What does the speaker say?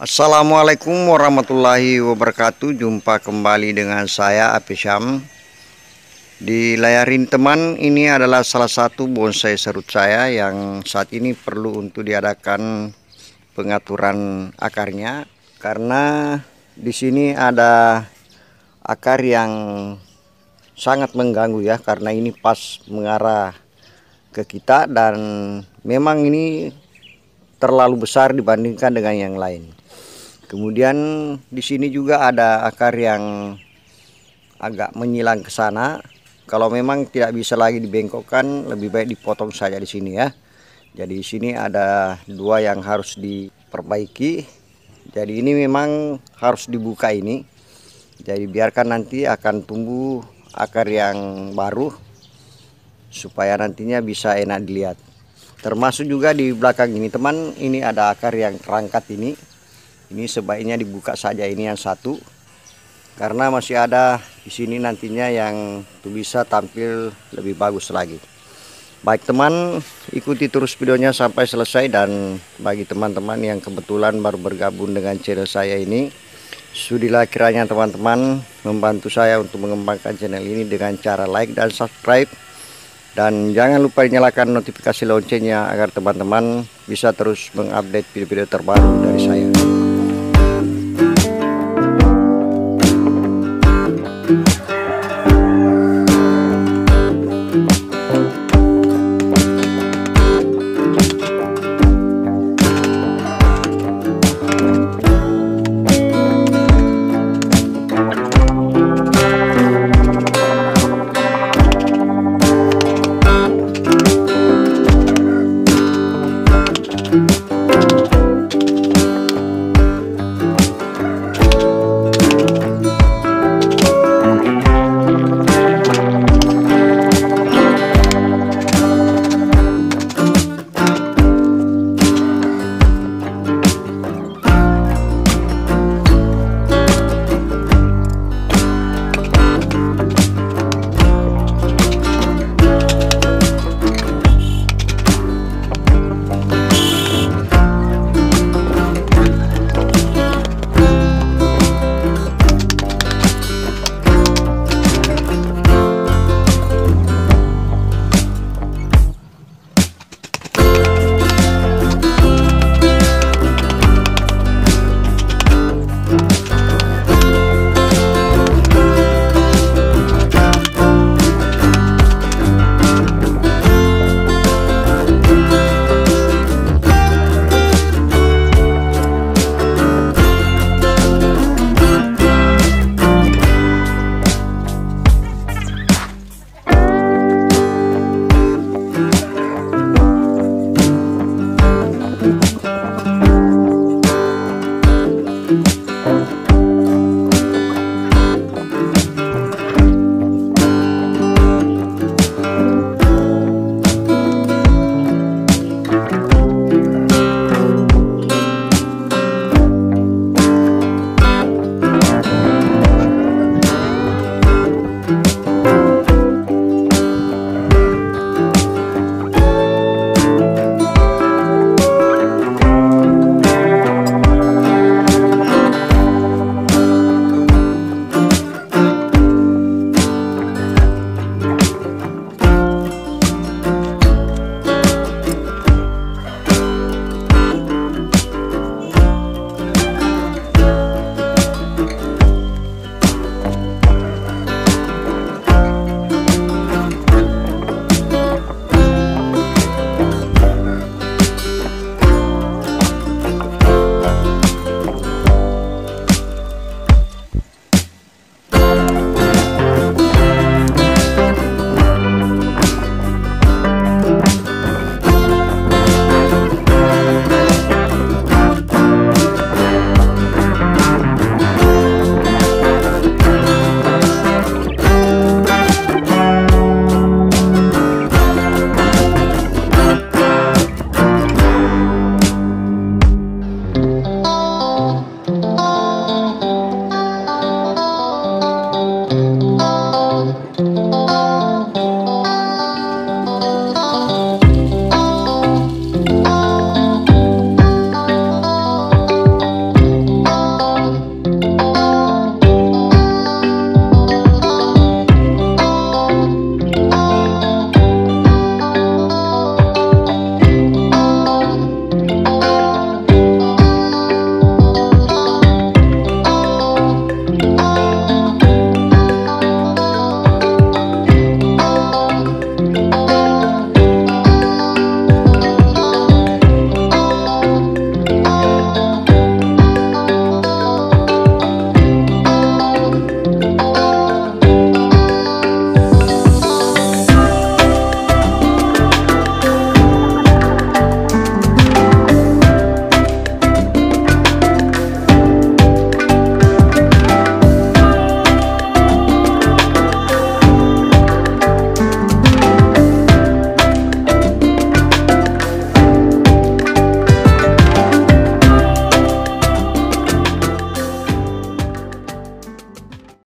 Assalamualaikum warahmatullahi wabarakatuh. Jumpa kembali dengan saya Apesyam. Di layarin teman, ini adalah salah satu bonsai serut saya yang saat ini perlu untuk diadakan pengaturan akarnya, karena di sini ada akar yang sangat mengganggu ya, karena ini pas mengarah ke kita dan memang ini terlalu besar dibandingkan dengan yang lain. Kemudian di sini juga ada akar yang agak menyilang ke sana. Kalau memang tidak bisa lagi dibengkokkan, lebih baik dipotong saja di sini ya. Jadi di sini ada dua yang harus diperbaiki. Jadi ini memang harus dibuka ini. Jadi biarkan nanti akan tumbuh akar yang baru, supaya nantinya bisa enak dilihat. Termasuk juga di belakang ini teman, ini ada akar yang terangkat ini. Ini sebaiknya dibuka saja ini yang satu, karena masih ada di sini nantinya yang bisa tampil lebih bagus lagi. Baik teman, ikuti terus videonya sampai selesai. Dan bagi teman-teman yang kebetulan baru bergabung dengan channel saya ini, sudilah kiranya teman-teman membantu saya untuk mengembangkan channel ini dengan cara like dan subscribe. Dan jangan lupa nyalakan notifikasi loncengnya agar teman-teman bisa terus mengupdate video-video terbaru dari saya.